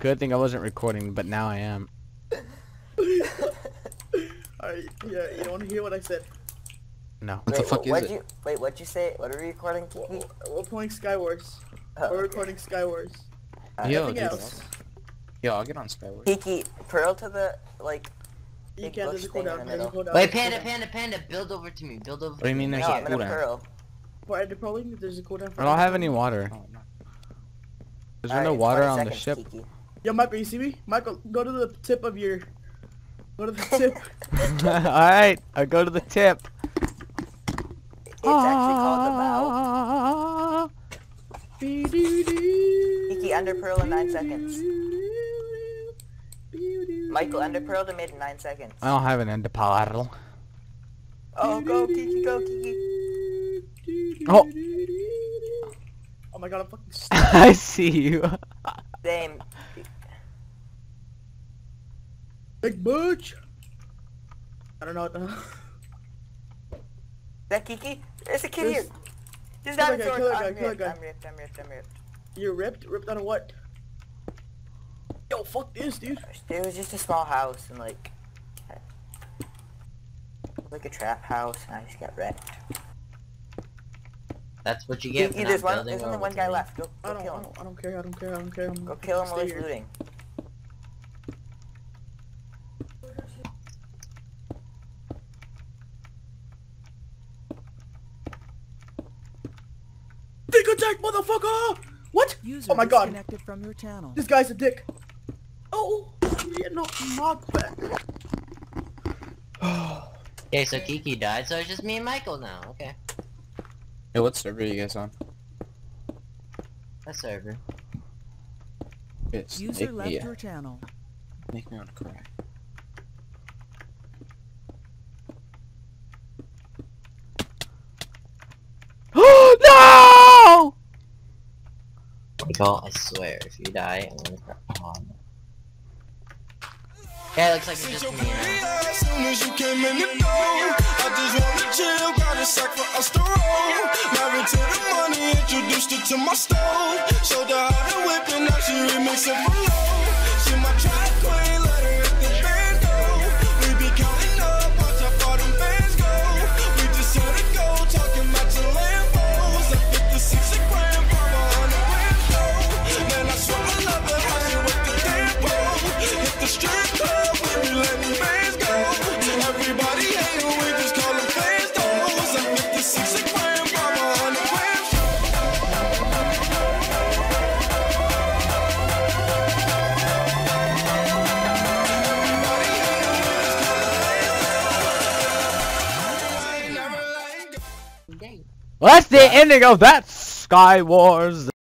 Good thing I wasn't recording, but now I am. Alright, yeah, you don't want to hear what I said. No. What the fuck is it? Wait, what'd you say? What are we recording? We're playing Skywars. We're recording Skywars. Yo, else. Yo, I'll get on Skywars. Kiki, pearl to the, like... You can't, there's a cooldown. Wait, Panda, build over to me, build over to me. What do you mean there's a cooldown? Why, probably there's a cooldown. I don't have any water. There's no water on the ship. Yo, Michael, you see me? Michael, go to the tip of your... Go to the tip. Alright, I'll go to the tip. It's actually called the bow. Kiki, under pearl in 9 seconds. Michael, under pearl to mid in 9 seconds. I don't have an ender paddle. Oh, go Kiki, go Kiki. Oh. Oh my god, I'm fucking stuck. I see you. Same. Big bitch! I don't know what the hell. That Kiki? There's a kid here! There's not a sword! I'm ripped. You're ripped? Ripped out of what? Yo, fuck this, dude! It was just a small house and like a trap house, and I just got wrecked. That's what you get. Kiki, there's only one guy left. Go kill him. I don't care. Go kill him while he's looting. Motherfucker! What? User, oh my god! From your channel. This guy's a dick. Oh, I'm getting off knocked back. Okay, so Kiki died, so it's just me and Michael now. Okay. Hey, what server are you guys on? That server. It's user left your channel. Make me want to cry. Michael, I swear, if you die, I'm gonna cry. Yeah, it looks like it's just me. As soon as you came in the door, I just wanna chill, got a sack for us to roll. Married to the money, introduced her to my stove. Showed her how to whip and now she remixing for low. She my track queen, let her hit the band go. We be counting up, watch how far them bands go. We just saw it go, talking about your Lambos. I think the 6 grand. The strip club when we let the fans go. Everybody hating, we just call them fans though. I get the 6 grand mama on the gram show. Everybody hating, we just call them fans though. Well, that's the ending of that Skywars.